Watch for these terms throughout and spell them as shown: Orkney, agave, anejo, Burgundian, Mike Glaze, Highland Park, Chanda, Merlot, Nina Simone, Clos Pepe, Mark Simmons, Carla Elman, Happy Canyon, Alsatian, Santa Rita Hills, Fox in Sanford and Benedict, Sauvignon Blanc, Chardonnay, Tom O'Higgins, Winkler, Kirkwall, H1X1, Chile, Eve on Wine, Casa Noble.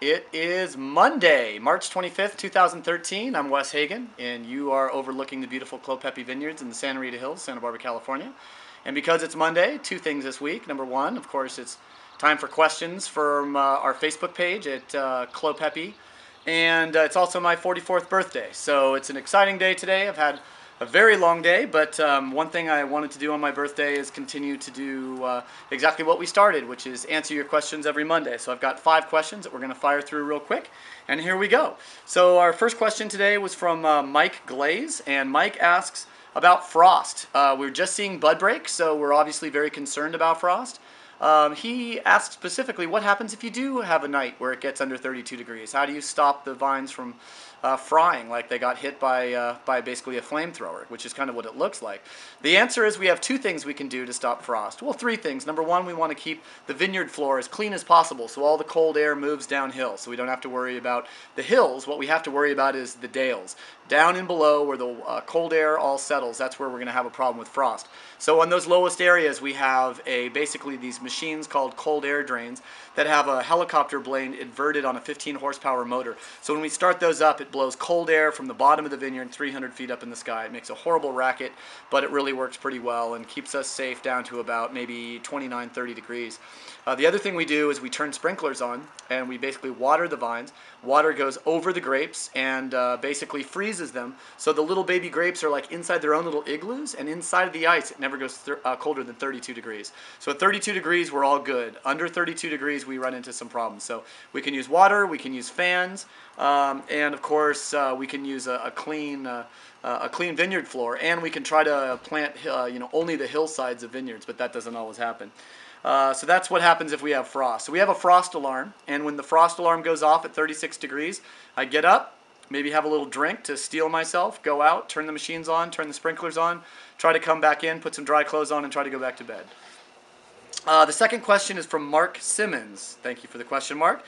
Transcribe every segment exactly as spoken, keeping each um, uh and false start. It is Monday, March twenty-fifth, two thousand thirteen. I'm Wes Hagen, and you are overlooking the beautiful Clos Pepe vineyards in the Santa Rita Hills, Santa Barbara, California. And because it's Monday, two things this week. Number one, of course, it's time for questions from uh, our Facebook page at uh, Clos Pepe. And uh, it's also my forty-fourth birthday, so it's an exciting day today. I've had a very long day, but um, one thing I wanted to do on my birthday is continue to do uh, exactly what we started, which is answer your questions every Monday. So I've got five questions that we're going to fire through real quick, and here we go. So our first question today was from uh, Mike Glaze, and Mike asks about frost. Uh, we're just seeing bud break, so we're obviously very concerned about frost. Um, he asked specifically, what happens if you do have a night where it gets under thirty-two degrees? How do you stop the vines from uh, frying like they got hit by, uh, by basically a flamethrower, which is kind of what it looks like? The answer is we have two things we can do to stop frost. Well, three things. Number one, we want to keep the vineyard floor as clean as possible so all the cold air moves downhill, so we don't have to worry about the hills. What we have to worry about is the dales. Down and below where the uh, cold air all settles, that's where we're going to have a problem with frost. So on those lowest areas, we have a basically these machines called cold air drains that have a helicopter blade inverted on a fifteen horsepower motor. So when we start those up, it blows cold air from the bottom of the vineyard three hundred feet up in the sky. It makes a horrible racket, but it really works pretty well and keeps us safe down to about maybe twenty-nine, thirty degrees. Uh, the other thing we do is we turn sprinklers on and we basically water the vines. Water goes over the grapes and uh, basically freezes them. So the little baby grapes are like inside their own little igloos, and inside of the ice it never goes uh, colder than thirty-two degrees. So at thirty-two degrees we're all good. Under thirty-two degrees we run into some problems. So we can use water, we can use fans, um, and of course uh, we can use a, a clean uh, Uh, a clean vineyard floor, and we can try to plant uh, you know, only the hillsides of vineyards, but that doesn't always happen. Uh, so that's what happens if we have frost. So we have a frost alarm, and when the frost alarm goes off at thirty-six degrees, I get up, maybe have a little drink to steel myself, go out, turn the machines on, turn the sprinklers on, try to come back in, put some dry clothes on, and try to go back to bed. Uh, the second question is from Mark Simmons. Thank you for the question, Mark.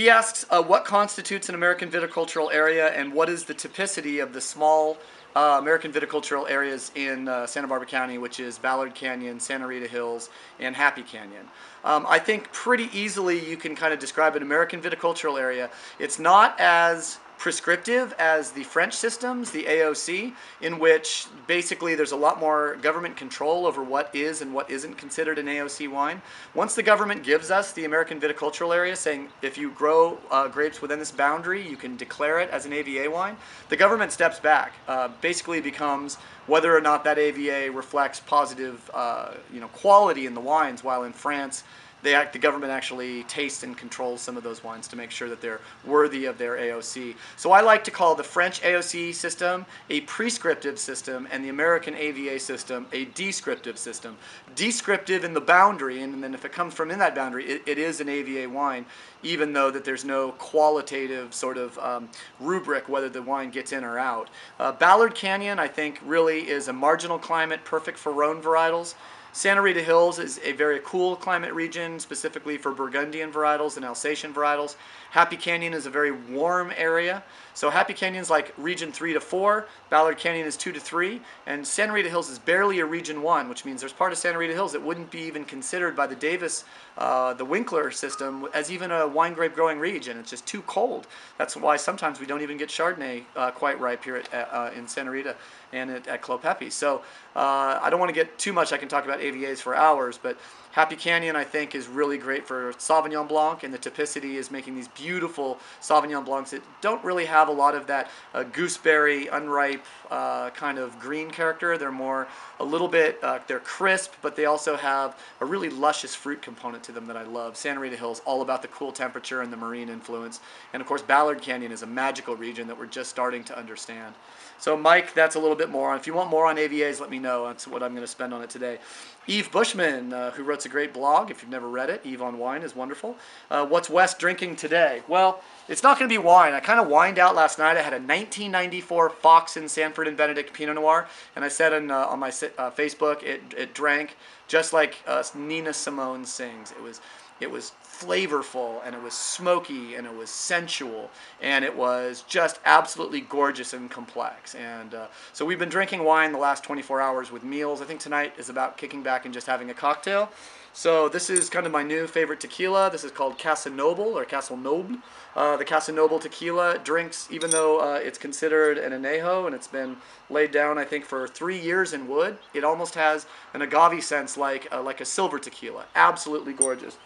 He asks, uh, what constitutes an American viticultural area, and what is the typicity of the small uh, American viticultural areas in uh, Santa Barbara County, which is Ballard Canyon, Santa Rita Hills, and Happy Canyon? Um, I think pretty easily you can kind of describe an American viticultural area. It's not as prescriptive as the French systems, the A O C, in which basically there's a lot more government control over what is and what isn't considered an A O C wine. Once the government gives us the American viticultural area saying if you grow uh, grapes within this boundary, you can declare it as an A V A wine, the government steps back. Uh, basically becomes whether or not that A V A reflects positive uh, you know, quality in the wines, while in France, They act, the government actually tastes and controls some of those wines to make sure that they're worthy of their A O C. So I like to call the French A O C system a prescriptive system and the American A V A system a descriptive system. Descriptive in the boundary, and then if it comes from in that boundary, it, it is an A V A wine, even though that there's no qualitative sort of um, rubric whether the wine gets in or out. Uh, Ballard Canyon, I think, really is a marginal climate perfect for Rhone varietals. Santa Rita Hills is a very cool climate region, specifically for Burgundian varietals and Alsatian varietals. Happy Canyon is a very warm area. So Happy Canyon's like region three to four, Ballard Canyon is two to three, and Santa Rita Hills is barely a region one, which means there's part of Santa Rita Hills that wouldn't be even considered by the Davis, uh, the Winkler system, as even a wine grape growing region. It's just too cold. That's why sometimes we don't even get Chardonnay uh, quite ripe here at, uh, in Santa Rita and at, at Clos Pepe. So uh, I don't want to get too much. I can talk about A V As for hours, but Happy Canyon, I think, is really great for Sauvignon Blanc, and the typicity is making these beautiful Sauvignon Blancs that don't really have a lot of that uh, gooseberry, unripe uh, kind of green character. They're more a little bit, uh, they're crisp, but they also have a really luscious fruit component to them that I love. Santa Rita Hills, all about the cool temperature and the marine influence. And of course, Ballard Canyon is a magical region that we're just starting to understand. So Mike, that's a little bit more on. If you want more on A V As, let me know. That's what I'm going to spend on it today. Eve Bushman, uh, who wrote a great blog. If you've never read it, Eve on Wine is wonderful. Uh, what's Wes drinking today? Well, it's not going to be wine. I kind of wined out last night. I had a nineteen ninety-four Fox in Sanford and Benedict Pinot Noir, and I said on, uh, on my uh, Facebook, it, it drank just like uh, Nina Simone sings. It was, it was flavorful, and it was smoky, and it was sensual, and it was just absolutely gorgeous and complex. And uh, so we've been drinking wine the last twenty-four hours with meals. I think tonight is about kicking back and just having a cocktail. So this is kind of my new favorite tequila. This is called Casa Noble, or Casa Noble. Uh, the Casa Noble tequila drinks, even though uh, it's considered an anejo, and it's been laid down, I think, for three years in wood, it almost has an agave sense like, uh, like a silver tequila. Absolutely gorgeous.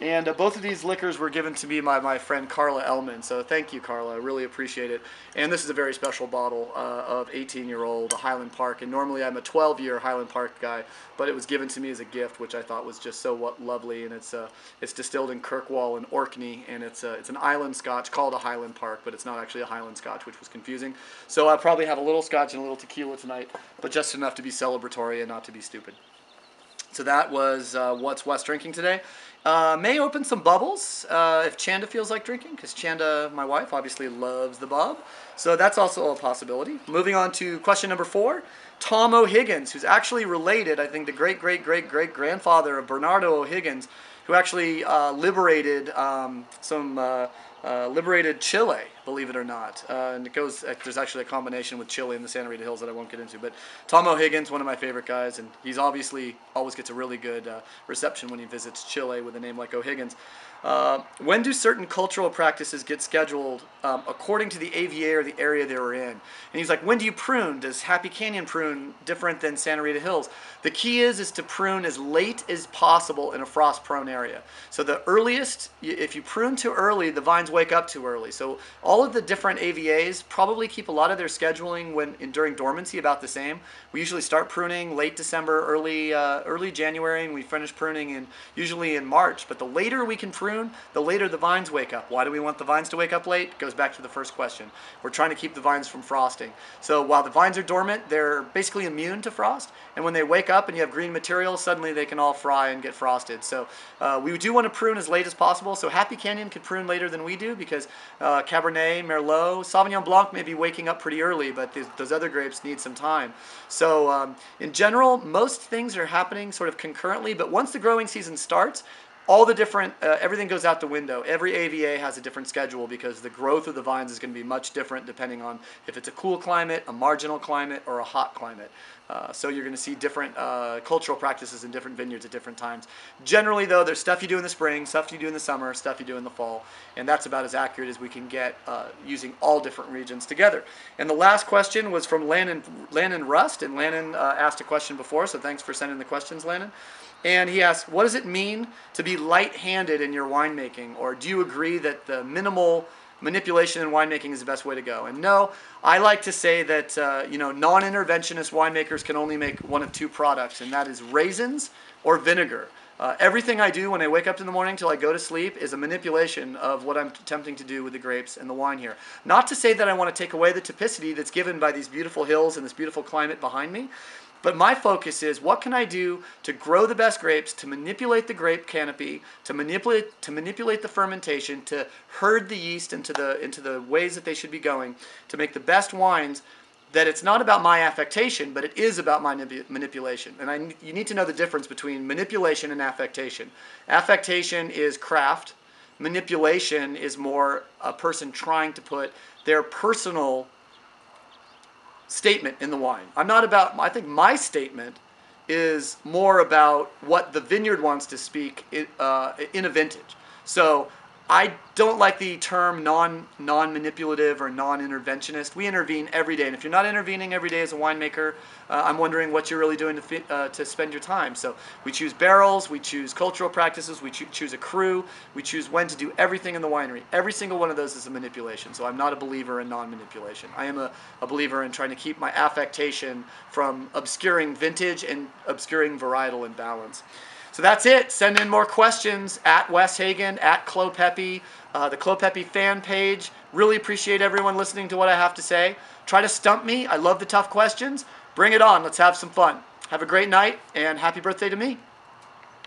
And uh, both of these liquors were given to me by my friend Carla Elman, so thank you, Carla. I really appreciate it. And this is a very special bottle uh, of eighteen-year-old Highland Park, and normally I'm a twelve-year Highland Park guy, but it was given to me as a gift, which I thought was just so what lovely. And it's uh, it's distilled in Kirkwall in Orkney, and it's uh, it's an island Scotch called a Highland Park, but it's not actually a Highland Scotch, which was confusing. So I'll probably have a little Scotch and a little tequila tonight, but just enough to be celebratory and not to be stupid. So that was uh, what's Wes drinking today. Uh, may open some bubbles uh, if Chanda feels like drinking, because Chanda, my wife, obviously loves the bub. So that's also a possibility. Moving on to question number four. Tom O'Higgins, who's actually related, I think, the great-great-great-great-grandfather of Bernardo O'Higgins, who actually uh, liberated um, some... Uh, Uh, liberated Chile, believe it or not, uh, and it goes. Uh, there's actually a combination with Chile in the Santa Rita Hills that I won't get into. But Tom O'Higgins, one of my favorite guys, and he's obviously always gets a really good uh, reception when he visits Chile with a name like O'Higgins. Uh, when do certain cultural practices get scheduled um, according to the A V A or the area they were in? And he's like, when do you prune? Does Happy Canyon prune different than Santa Rita Hills? The key is is to prune as late as possible in a frost-prone area. So the earliest, if you prune too early, the vines wake up too early. So all of the different A V As probably keep a lot of their scheduling when in, during dormancy about the same. We usually start pruning late December, early uh, early January, and we finish pruning in usually in March. But the later we can prune, the later the vines wake up. Why do we want the vines to wake up late? It goes back to the first question. We're trying to keep the vines from frosting. So while the vines are dormant, they're basically immune to frost. And when they wake up and you have green material, suddenly they can all fry and get frosted. So uh, we do want to prune as late as possible. So Happy Canyon could prune later than we do, because uh, Cabernet, Merlot, Sauvignon Blanc may be waking up pretty early, but th those other grapes need some time. So um, in general, most things are happening sort of concurrently, but once the growing season starts, all the different, uh, everything goes out the window. Every A V A has a different schedule because the growth of the vines is going to be much different depending on if it's a cool climate, a marginal climate, or a hot climate. Uh, so you're going to see different uh, cultural practices in different vineyards at different times. Generally, though, there's stuff you do in the spring, stuff you do in the summer, stuff you do in the fall, and that's about as accurate as we can get uh, using all different regions together. And the last question was from Lannon, Lannon Rust, and Lannon uh, asked a question before, so thanks for sending the questions, Lannon. And he asked, what does it mean to be light-handed in your winemaking? Or do you agree that the minimal manipulation in winemaking is the best way to go? And no, I like to say that uh, you know, non-interventionist winemakers can only make one of two products, and that is raisins or vinegar. Uh, everything I do when I wake up in the morning till I go to sleep is a manipulation of what I'm attempting to do with the grapes and the wine here. Not to say that I want to take away the typicity that's given by these beautiful hills and this beautiful climate behind me, but my focus is what can I do to grow the best grapes, to manipulate the grape canopy, to manipulate to manipulate the fermentation, to herd the yeast into the into the ways that they should be going, to make the best wines. That it's not about my affectation, but it is about my manipulation. And I, you need to know the difference between manipulation and affectation. Affectation is craft. Manipulation is more a person trying to put their personal statement in the wine. I'm not about, I think my statement is more about what the vineyard wants to speak in, uh, in a vintage. So I don't like the term non, non-manipulative or non-interventionist. We intervene every day, and if you're not intervening every day as a winemaker, uh, I'm wondering what you're really doing to, fit, uh, to spend your time. So we choose barrels, we choose cultural practices, we cho choose a crew, we choose when to do everything in the winery. Every single one of those is a manipulation, so I'm not a believer in non-manipulation. I am a, a believer in trying to keep my affectation from obscuring vintage and obscuring varietal imbalance. So that's it. Send in more questions at Wes Hagen, at Clos Pepe, uh, the Clos Pepe fan page. Really appreciate everyone listening to what I have to say. Try to stump me. I love the tough questions. Bring it on. Let's have some fun. Have a great night, and happy birthday to me.